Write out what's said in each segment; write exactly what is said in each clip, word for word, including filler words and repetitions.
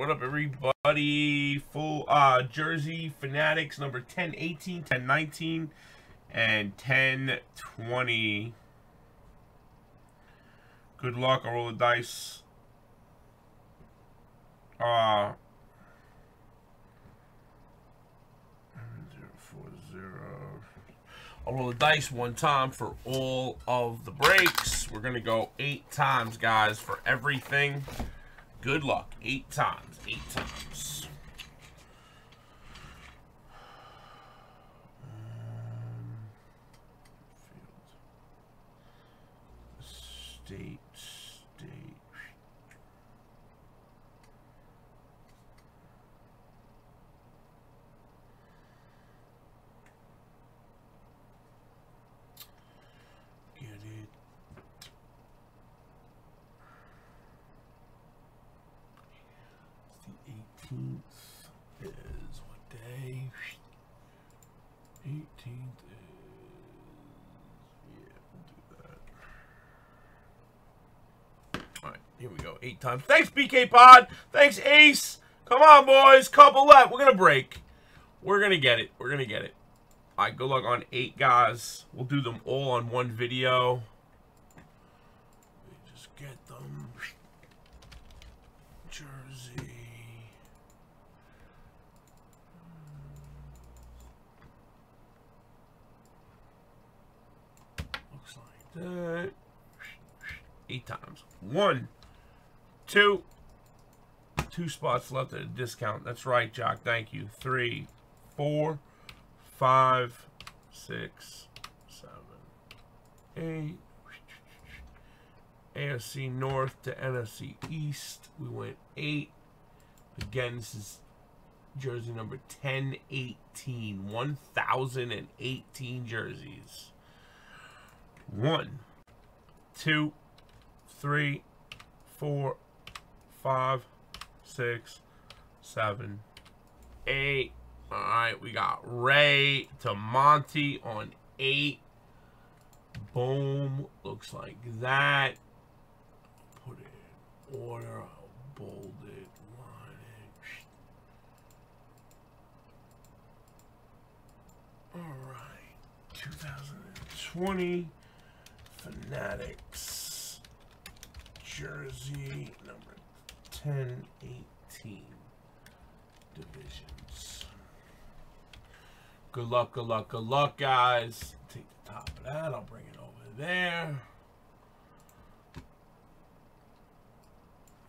What up, everybody? Full uh, jersey Fanatics number ten eighteen, ten nineteen, and ten twenty. Good luck. I roll the dice. Uh, I'll roll the dice one time for all of the breaks. We're going to go eight times, guys, for everything. Good luck. Eight times. Eight times. Um, state. State. Get it. eighteenth is what day? eighteenth is, yeah, we'll do that. All right, here we go, eight times. Thanks, B K Pod. Thanks, Ace. Come on, boys, couple left. We're gonna break. We're gonna get it. We're gonna get it. All right, good luck on eight, guys. We'll do them all on one video. Let me just get them. Jersey. That. Eight times. One, two, two spots left at a discount. That's right, Jock. Thank you. Three, four, five, six, seven, eight. A F C North to N F C East. We went eight. Again, this is jersey number ten eighteen. one thousand eighteen jerseys. One, two, three, four, five, six, seven, eight. All right, we got Ray to Monty on eight. Boom. Looks like that. Put it in order. I'll bold it. Line it. All right. two thousand twenty. Fanatics jersey number ten eighteen divisions. Good luck, good luck, good luck, guys. Take the top of that. I'll bring it over there.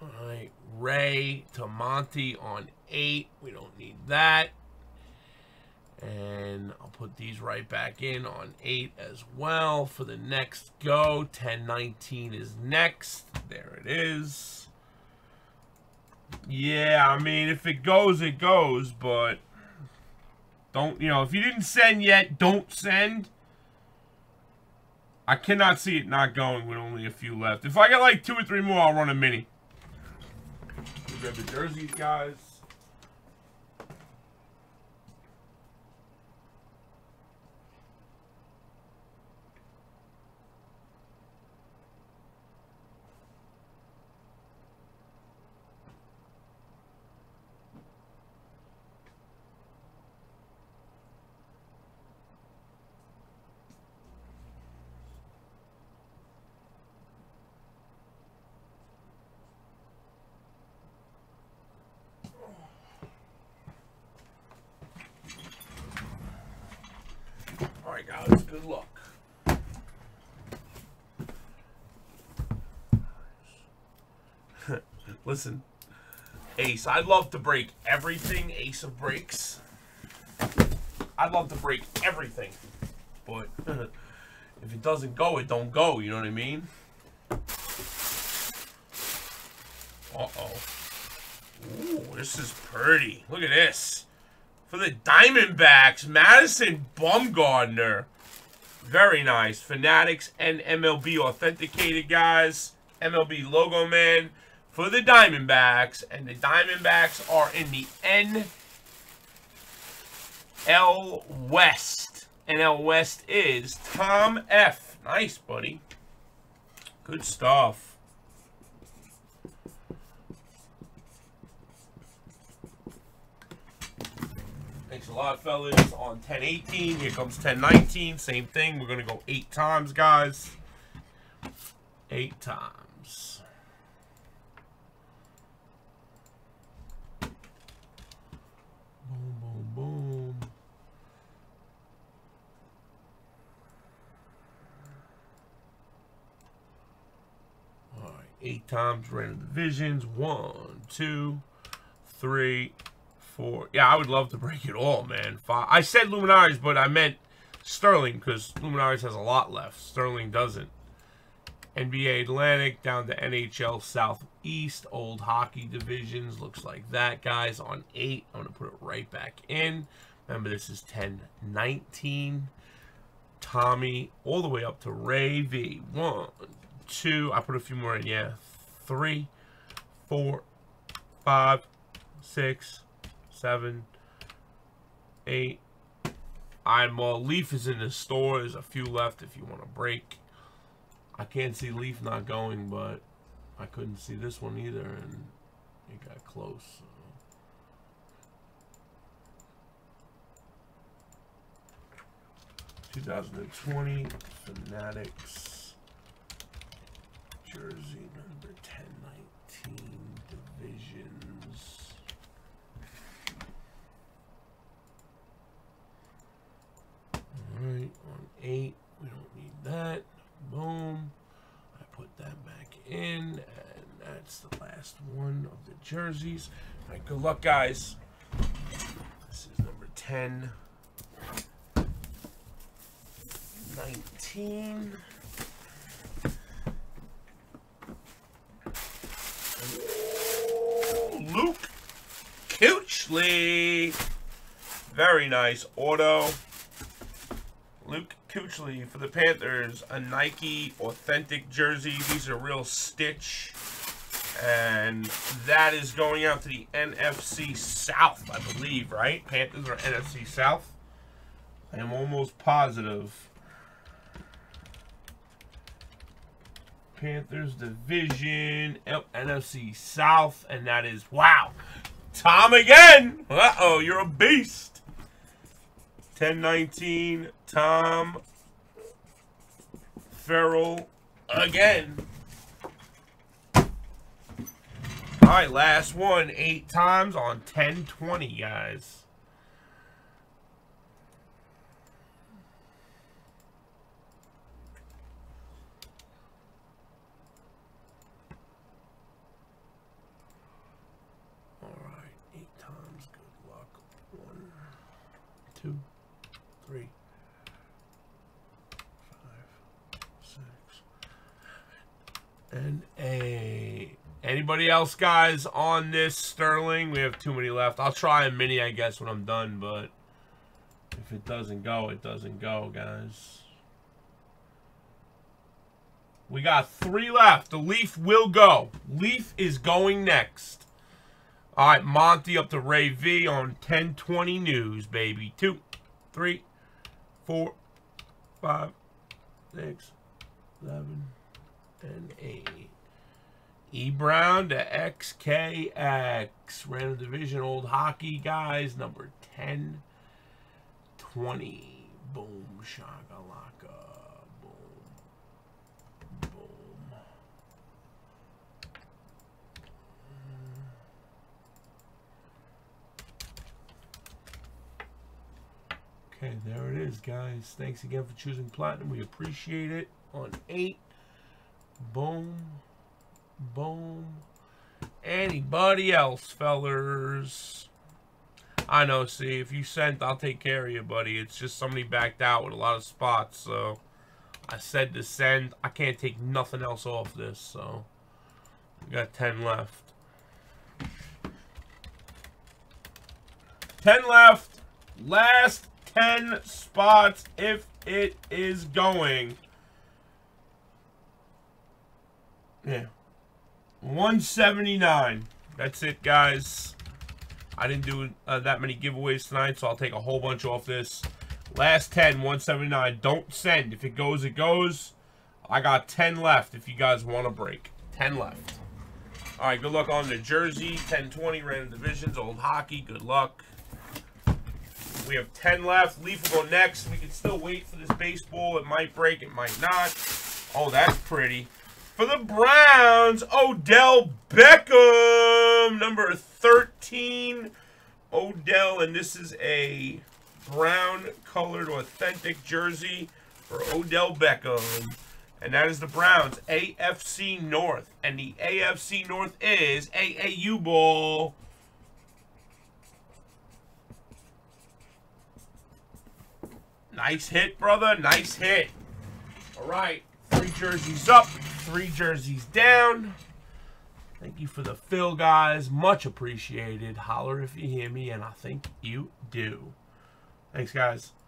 All right, Ray to Monty on eight. We don't need that. And I'll put these right back in on eight as well for the next go. ten nineteen is next. There it is. Yeah, I mean, if it goes, it goes. But don't, you know, if you didn't send yet, don't send. I cannot see it not going with only a few left. If I get like two or three more, I'll run a mini. We'll grab the jerseys, guys. Guys, good luck. Listen, Ace, I'd love to break everything. Ace of breaks. I'd love to break everything, but if it doesn't go, it don't go. You know what I mean? Uh oh. Ooh, this is pretty. Look at this. For the Diamondbacks, Madison Bumgarner. Very nice. Fanatics and M L B authenticated, guys. M L B logo man for the Diamondbacks. And the Diamondbacks are in the N L West. N L West is Tom F. Nice, buddy. Good stuff. Thanks a lot, fellas. On ten eighteen, here comes ten nineteen. Same thing. We're going to go eight times, guys. Eight times. Boom, boom, boom. All right. Eight times. Random divisions. One, two, three, four. Yeah, I would love to break it all, man. Five. I said Luminaries, but I meant Sterling, because Luminaries has a lot left. Sterling doesn't. N B A Atlantic down to N H L Southeast. Old hockey divisions. Looks like that, guys. On eight, I'm going to put it right back in. Remember, this is ten nineteen. Tommy all the way up to Ray V. One, two. I put a few more in. Yeah. Three, four, five, six, seven, eight. I'm uh, Leaf is in the store. There's a few left if you want to break. I can't see Leaf not going, but I couldn't see this one either, and it got close. So. twenty twenty Fanatics jersey number ten nineteen divisions. Alright, on eight, we don't need that. Boom. I put that back in, and that's the last one of the jerseys. Alright, good luck, guys. This is number ten nineteen. Luke Kuechly. Very nice auto. Luke Kuechly for the Panthers, a Nike authentic jersey. These are real Stitch. And that is going out to the N F C South, I believe, right? Panthers are N F C South. I am almost positive. Panthers division, N F C South, and that is, wow, Tom again. Uh-oh, you're a beast. ten nineteen, Tom Ferrell again. All right, last one, eight times on ten twenty, guys. All right, eight times, good luck. One, two, three, five, six, and eight. Anybody else, guys, on this Sterling? We have too many left. I'll try a mini, I guess, when I'm done, but if it doesn't go, it doesn't go, guys. We got three left. The Leaf will go. Leaf is going next. All right, Monty up to Ray V on ten twenty News, baby. Two, three, four, five, six, seven, and eight. E. Brown to X K X. Random division, old hockey, guys. Number ten twenty. Boom, shagalaka. Boom. Boom. Okay, there it is, guys. Thanks again for choosing Platinum. We appreciate it. On eight. Boom. Boom. Anybody else, fellers? I know, see, if you sent, I'll take care of you, buddy. It's just somebody backed out with a lot of spots, so I said to send. I can't take nothing else off this, so we got ten left. ten left. Last ten spots if it is going. Yeah. one seventy-nine. That's it, guys. I didn't do uh, that many giveaways tonight, so I'll take a whole bunch off this. Last ten, one seventy-nine. Don't send. If it goes, it goes. I got ten left if you guys want to break. ten left. All right, good luck on the jersey. ten twenty, random divisions, old hockey. Good luck. We have ten left. Leaf will go next. We can still wait for this baseball. It might break. It might not. Oh, that's pretty. For the Browns, Odell Beckham, number thirteen. Odell, and this is a brown-colored authentic jersey for Odell Beckham. And that is the Browns, A F C North. And the A F C North is A A U Bowl. Nice hit, brother. Nice hit. All right. Three jerseys up. Three jerseys down. Thank you for the fill, guys. Much appreciated. Holler if you hear me, and I think you do. Thanks, guys.